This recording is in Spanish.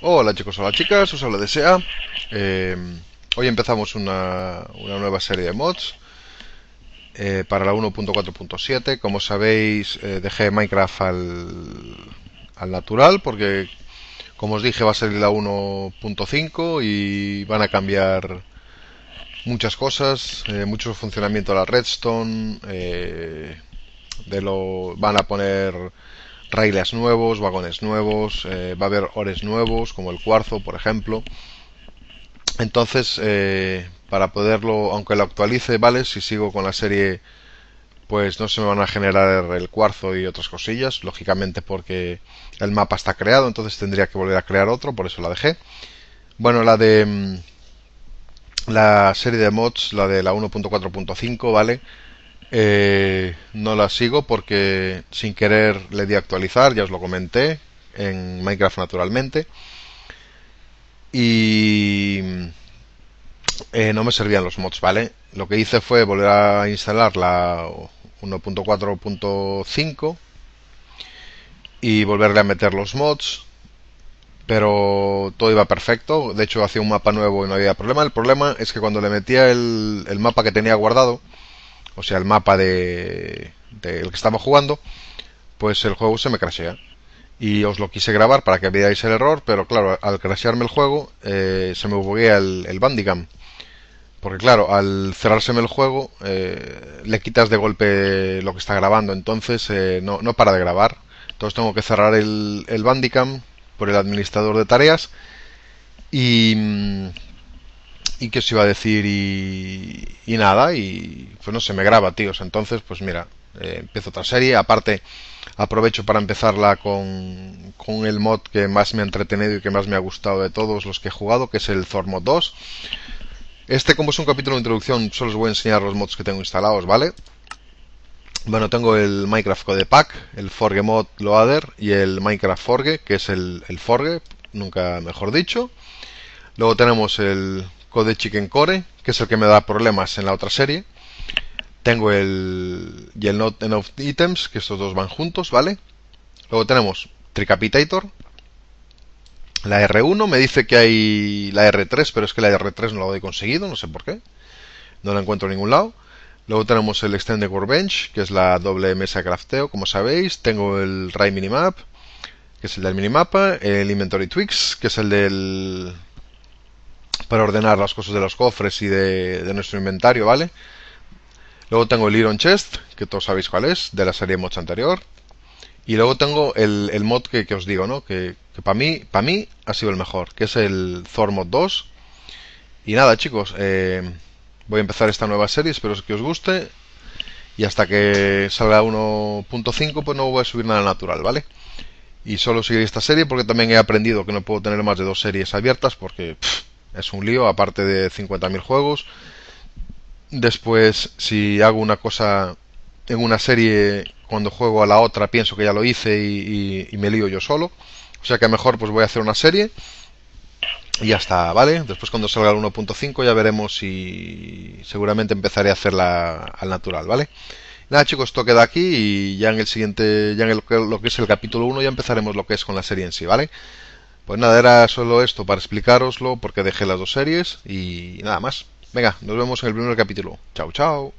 Hola chicos, hola chicas, os habla DSEA. Hoy empezamos una nueva serie de mods para la 1.4.7. Como sabéis, dejé Minecraft al natural porque, como os dije, va a salir la 1.5 y van a cambiar muchas cosas, mucho funcionamiento de la redstone, van a poner raíles nuevos, vagones nuevos, va a haber ores nuevos, como el cuarzo, por ejemplo. Entonces, para poderlo, aunque lo actualice, vale, si sigo con la serie, pues no se me van a generar el cuarzo y otras cosillas, lógicamente porque el mapa está creado, entonces tendría que volver a crear otro, por eso la dejé. Bueno, la serie de mods, la de la 1.4.5, vale, no la sigo porque sin querer le di a actualizar, ya os lo comenté, en Minecraft naturalmente, y no me servían los mods, vale. Lo que hice fue volver a instalar la 1.4.5 y volverle a meter los mods, pero todo iba perfecto. De hecho, hacía un mapa nuevo y no había problema. El problema es que cuando le metía el mapa que tenía guardado, o sea, el mapa del que estaba jugando, pues el juego se me crashea. Y os lo quise grabar para que veáis el error, pero claro, al crashearme el juego, se me buguea el bandicam. Porque claro, al cerrárseme el juego, le quitas de golpe lo que está grabando, entonces no para de grabar. Entonces tengo que cerrar el bandicam por el administrador de tareas. Y qué os iba a decir, y nada, y pues no se me graba, tíos. Entonces, pues mira, empiezo otra serie. Aparte, aprovecho para empezarla con el mod que más me ha entretenido y que más me ha gustado de todos los que he jugado, que es el Thor Mod 2. Este, como es un capítulo de introducción, solo os voy a enseñar los mods que tengo instalados, ¿vale? Bueno, tengo el Minecraft Code Pack, el Forge Mod Loader y el Minecraft Forge, que es el Forge, nunca mejor dicho. Luego tenemos el Code Chicken Core, que es el que me da problemas en la otra serie. Tengo el Not Enough Items, que estos dos van juntos, ¿vale? Luego tenemos Tricapitator. La R1 me dice que hay la R3, pero es que la R3 no la he conseguido, no sé por qué. No la encuentro en ningún lado. Luego tenemos el Extended Core Bench, que es la doble mesa de crafteo, como sabéis. Tengo el Ray Minimap, que es el del minimapa. El Inventory Tweaks, que es el del, para ordenar las cosas de los cofres y de nuestro inventario, ¿vale? Luego tengo el Iron Chest, que todos sabéis cuál es, de la serie de mods anterior. Y luego tengo el mod que os digo, ¿no? Que para mí ha sido el mejor, que es el Thor Mod 2. Y nada, chicos, voy a empezar esta nueva serie, espero que os guste. Y hasta que salga 1.5, pues no voy a subir nada natural, ¿vale? Y solo seguiré esta serie porque también he aprendido que no puedo tener más de dos series abiertas porque es un lío, aparte de 50.000 juegos. Después, si hago una cosa en una serie, cuando juego a la otra pienso que ya lo hice y me lío yo solo. O sea que mejor pues voy a hacer una serie y ya está, ¿vale? Después, cuando salga el 1.5, ya veremos, si seguramente empezaré a hacerla al natural, ¿vale? Nada, chicos, esto queda aquí y ya en el siguiente, ya en lo que es el capítulo 1, ya empezaremos lo que es con la serie en sí, ¿vale? Pues nada, era solo esto para explicároslo porque dejé las dos series y nada más. Venga, nos vemos en el primer capítulo. Chao, chao.